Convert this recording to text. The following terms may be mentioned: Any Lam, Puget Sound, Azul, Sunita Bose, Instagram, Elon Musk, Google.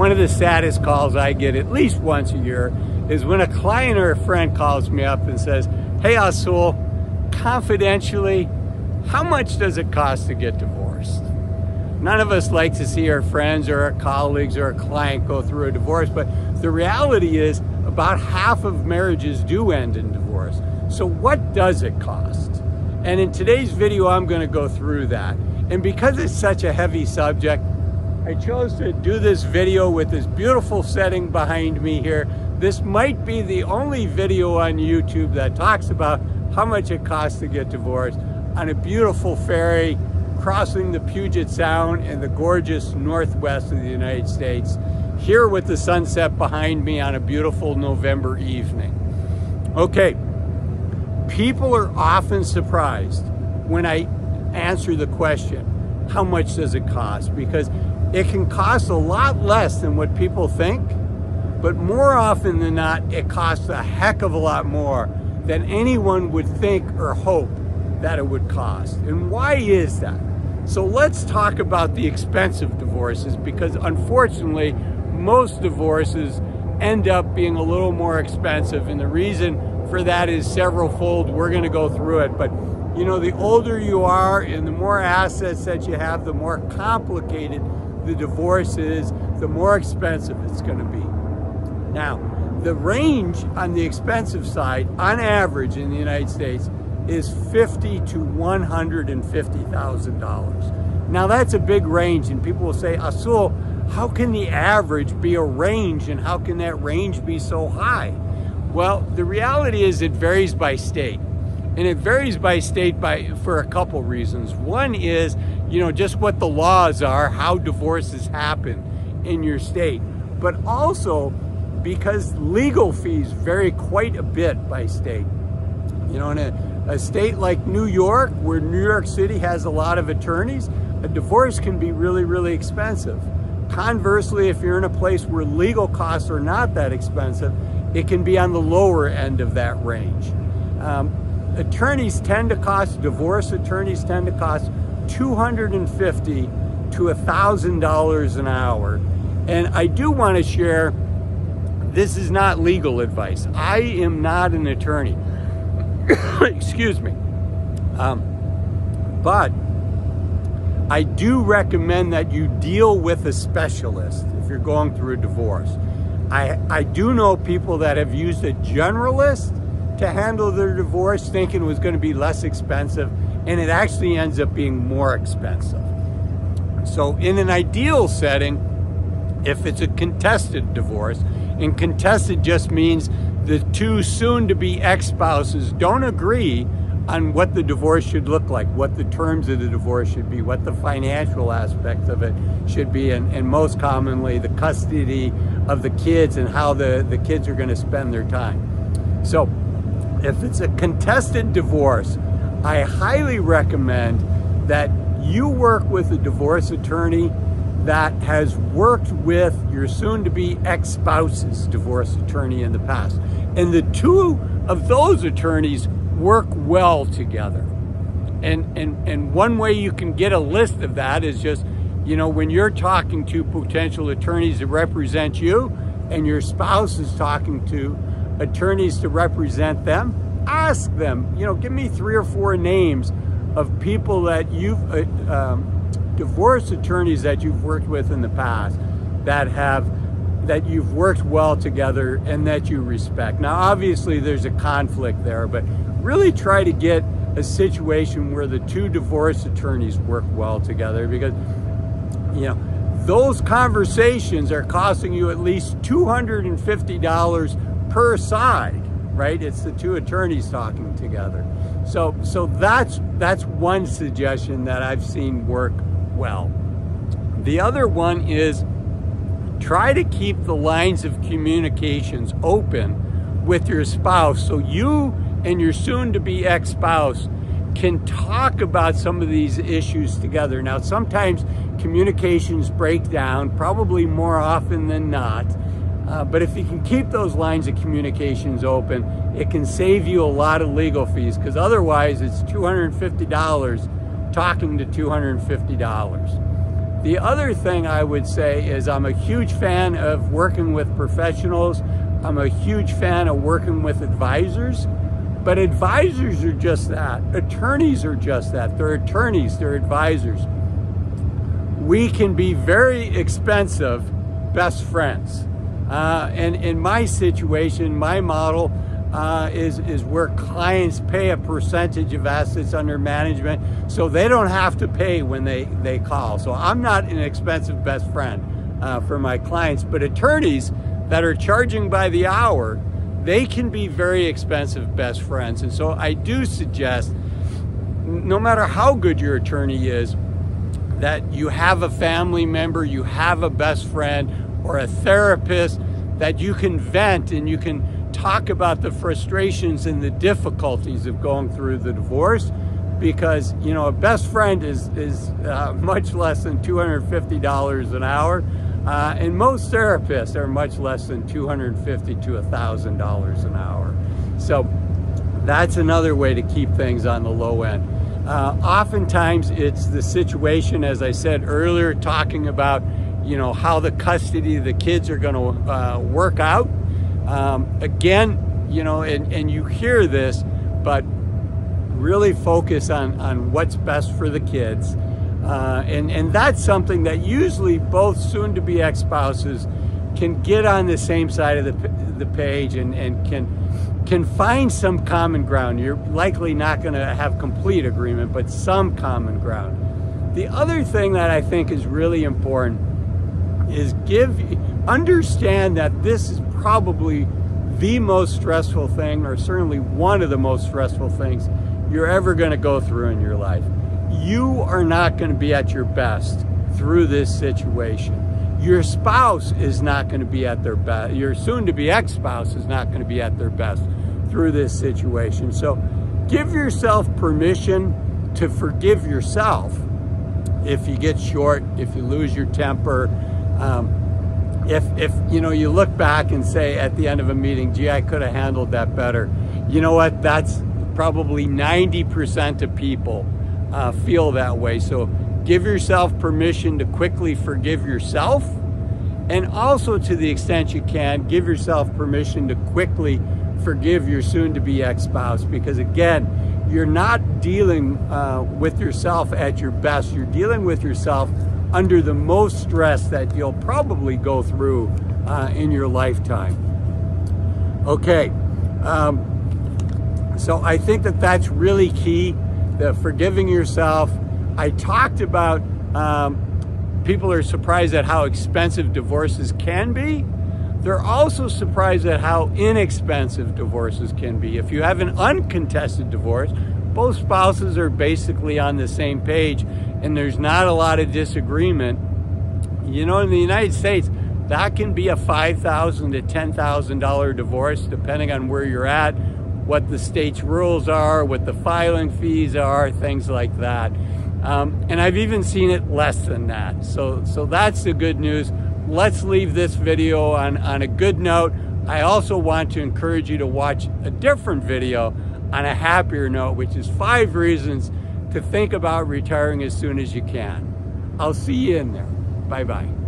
one of the saddest calls I get at least once a year is when a client or a friend calls me up and says, "Hey Azul, confidentially, how much does it cost to get divorced?" None of us like to see our friends or our colleagues or a client go through a divorce, but the reality is about half of marriages do end in divorce. So what does it cost? And in today's video, I'm going to go through that. And because it's such a heavy subject, I chose to do this video with this beautiful setting behind me here. This might be the only video on YouTube that talks about how much it costs to get divorced on a beautiful ferry crossing the Puget Sound in the gorgeous northwest of the United States, here with the sunset behind me on a beautiful November evening. Okay, people are often surprised when I answer the question, how much does it cost? Because it can cost a lot less than what people think, but more often than not, it costs a heck of a lot more than anyone would think or hope that it would cost. And why is that? So let's talk about the expensive divorces, because unfortunately, most divorces end up being a little more expensive. And the reason for that is several fold. We're gonna go through it, but you know, the older you are and the more assets that you have, the more complicated the divorce is, the more expensive it's gonna be. Now, the range on the expensive side, on average in the United States, is $50,000 to $150,000. Now that's a big range, and people will say, Azul, how can the average be a range, and how can that range be so high? Well, the reality is it varies by state, and it varies by state for a couple reasons. One is, you know, just what the laws are, how divorces happen in your state, but also because legal fees vary quite a bit by state. You know, in a state like New York, where New York City has a lot of attorneys, a divorce can be really, really expensive. Conversely, if you're in a place where legal costs are not that expensive, it can be on the lower end of that range. Divorce attorneys tend to cost $250 to $1,000 an hour. And I do want to share, this is not legal advice. I am not an attorney. Excuse me. But I do recommend that you deal with a specialist if you're going through a divorce. I do know people that have used a generalist to handle their divorce, thinking it was going to be less expensive, and it actually ends up being more expensive. So in an ideal setting, if it's a contested divorce, and contested just means the two soon-to-be ex-spouses don't agree on what the divorce should look like, what the terms of the divorce should be, what the financial aspects of it should be, and most commonly the custody of the kids and how the kids are going to spend their time. So if it's a contested divorce, I highly recommend that you work with a divorce attorney that has worked with your soon-to-be ex-spouse's divorce attorney in the past. And the two of those attorneys work well together. And one way you can get a list of that is just, you know, when you're talking to potential attorneys that represent you and your spouse is talking to attorneys to represent them, ask them, you know, give me 3 or 4 names of people that you've divorce attorneys that you've worked with in the past that you've worked well together and that you respect. Now obviously there's a conflict there, but really try to get a situation where the two divorce attorneys work well together, because you know those conversations are costing you at least $250 per side, right? It's the two attorneys talking together. So that's one suggestion that I've seen work well. The other one is try to keep the lines of communications open with your spouse so you and your soon-to-be ex-spouse can talk about some of these issues together. Now, sometimes communications break down, probably more often than not, but if you can keep those lines of communications open, it can save you a lot of legal fees, because otherwise it's $250 talking to $250. The other thing I would say is I'm a huge fan of working with professionals. I'm a huge fan of working with advisors, but advisors are just that. Attorneys are just that. They're attorneys, they're advisors. We can be very expensive best friends. And in my situation, my model is where clients pay a percentage of assets under management, so they don't have to pay when they call. So I'm not an expensive best friend for my clients, but attorneys that are charging by the hour, they can be very expensive best friends. And so I do suggest, no matter how good your attorney is, that you have a family member, you have a best friend or a therapist that you can vent and you can talk about the frustrations and the difficulties of going through the divorce, because you know a best friend is much less than $250 an hour, and most therapists are much less than $250 to $1,000 an hour. So that's another way to keep things on the low end. Oftentimes it's the situation, as I said earlier, talking about how the custody of the kids are going to work out. Again, and you hear this, but really focus on what's best for the kids. And that's something that usually both soon-to-be ex-spouses can get on the same side of the page and can find some common ground. You're likely not going to have complete agreement, but some common ground. The other thing that I think is really important is understand that this is probably the most stressful thing, or certainly one of the most stressful things you're ever going to go through in your life. You are not going to be at your best through this situation. Your spouse is not going to be at their best. Your soon-to-be ex-spouse is not going to be at their best through this situation. So give yourself permission to forgive yourself if you get short, if you lose your temper. If you look back and say at the end of a meeting, gee, I could have handled that better. You know what? That's probably 90% of people feel that way. So give yourself permission to quickly forgive yourself. And also, to the extent you can, give yourself permission to quickly forgive your soon-to-be ex-spouse. Because again, you're not dealing with yourself at your best. You're dealing with yourself under the most stress that you'll probably go through in your lifetime. Okay, so I think that that's really key, the forgiving yourself. I talked about people are surprised at how expensive divorces can be. They're also surprised at how inexpensive divorces can be. If you have an uncontested divorce, both spouses are basically on the same page and there's not a lot of disagreement. You know, in the United States, that can be a $5,000 to $10,000 divorce, depending on where you're at, what the state's rules are, what the filing fees are, things like that. And I've even seen it less than that. So that's the good news. Let's leave this video on a good note. I also want to encourage you to watch a different video on a happier note, which is 5 reasons to think about retiring as soon as you can. I'll see you in there. Bye-bye.